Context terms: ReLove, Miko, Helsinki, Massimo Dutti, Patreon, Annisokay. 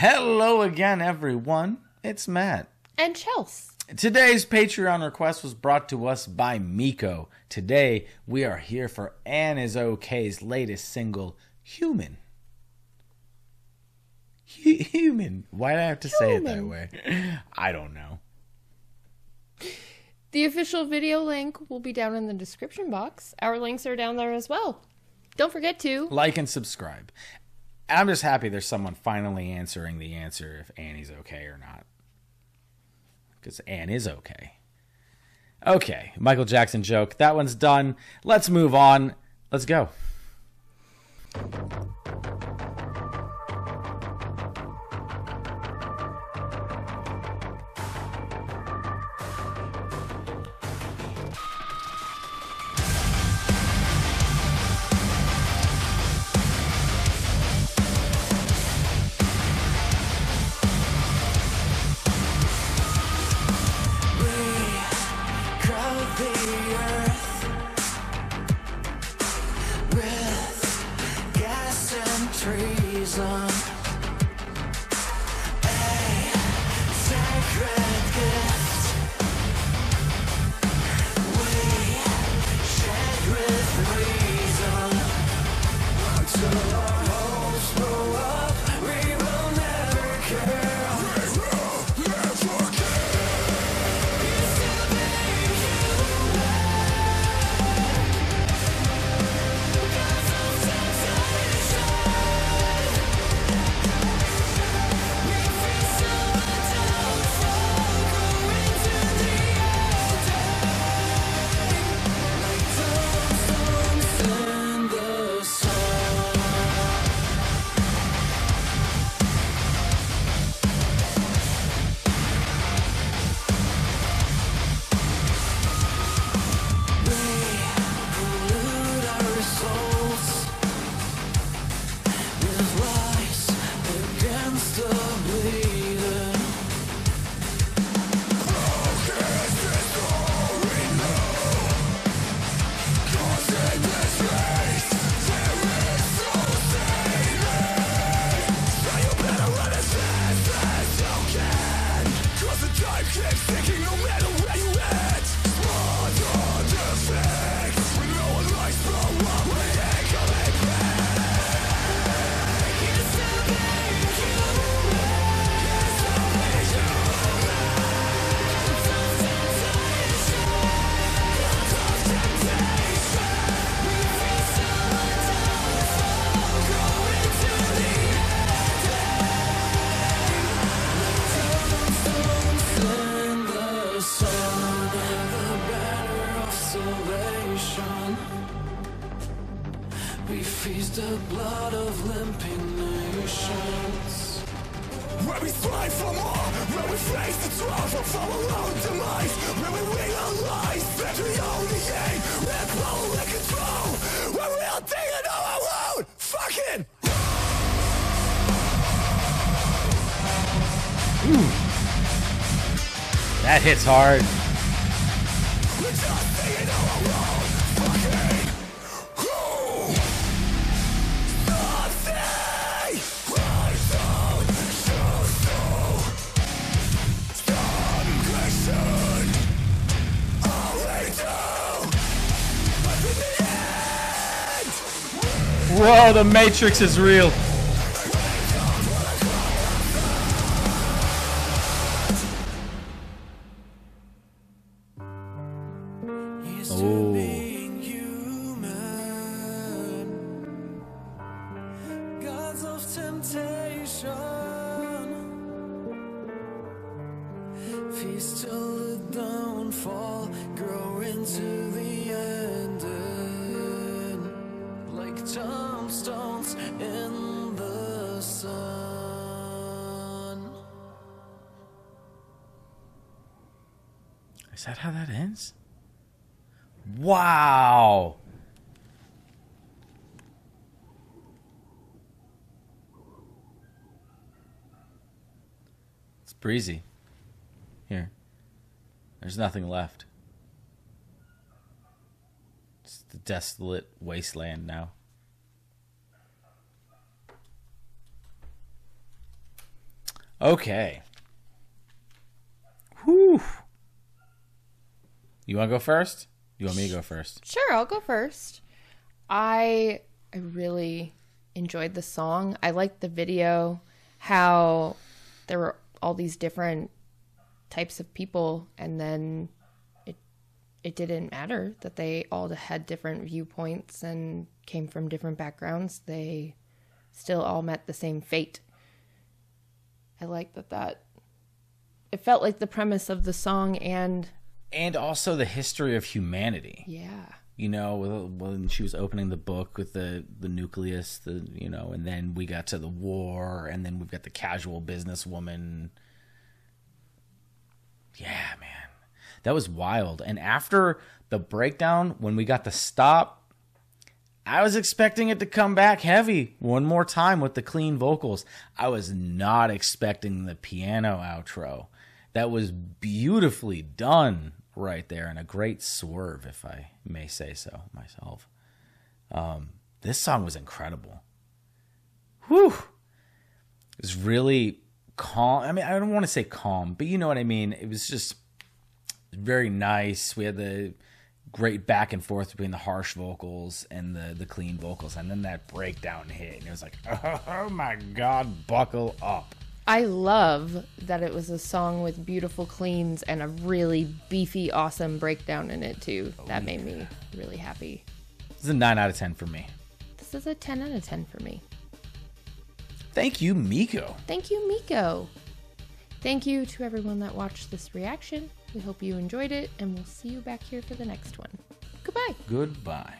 Hello again, everyone. It's Matt. And Chelsea. Today's Patreon request was brought to us by Miko. Today, we are here for Annisokay's latest single, Human. Human. Why did I have to say it that way? I don't know. The official video link will be down in the description box. Our links are down there as well. Don't forget to like and subscribe. I'm just happy there's someone finally answering the answer if Annie's okay or not. Because Ann is okay. Okay, Michael Jackson joke. That one's done. Let's move on. Let's go. Treason, a sacred gift we shared with reason. Until our hopes blow up, we will never care. We will never care. You still being human. Got some sensation. We feast the blood of limping nations. Where we strive for more, where we face the trough of our own demise, where we win our lies, victory only gain, with power and control, where we are taking our own fucking road. That hits hard. We're just taking our own. Whoa, the Matrix is real. Oh. Gods of temptation, feast till the downfall, grow into the end, like tombstones in the sun. Is that how that ends? Wow. It's breezy. Here. There's nothing left. It's the desolate wasteland now. Okay. Whew. You want to go first? You want me to go first? Sure, I'll go first. I really enjoyed the song. I liked the video, how there were all these different types of people, and then it didn't matter that they all had different viewpoints and came from different backgrounds. They still all met the same fate. I like that it felt like the premise of the song and also the history of humanity. Yeah. You know, when she was opening the book with the nucleus, you know, and then we got to the war, and then we've got the casual businesswoman. Yeah, man. That was wild. And after the breakdown, when we got the stop, I was expecting it to come back heavy one more time with the clean vocals. I was not expecting the piano outro. That was beautifully done right there, and a great swerve, if I may say so myself. This song was incredible. Whew. It was really calm. I mean, I don't want to say calm, but you know what I mean. It was just very nice. We had the great back and forth between the harsh vocals and the clean vocals, and then that breakdown hit, and it was like, oh my God, buckle up. I love that it was a song with beautiful cleans and a really beefy, awesome breakdown in it, too. Oh, that made me really happy. This is a 9 out of 10 for me. This is a 10 out of 10 for me. Thank you, Miko. Thank you, Miko. Thank you to everyone that watched this reaction. We hope you enjoyed it, and we'll see you back here for the next one. Goodbye. Goodbye.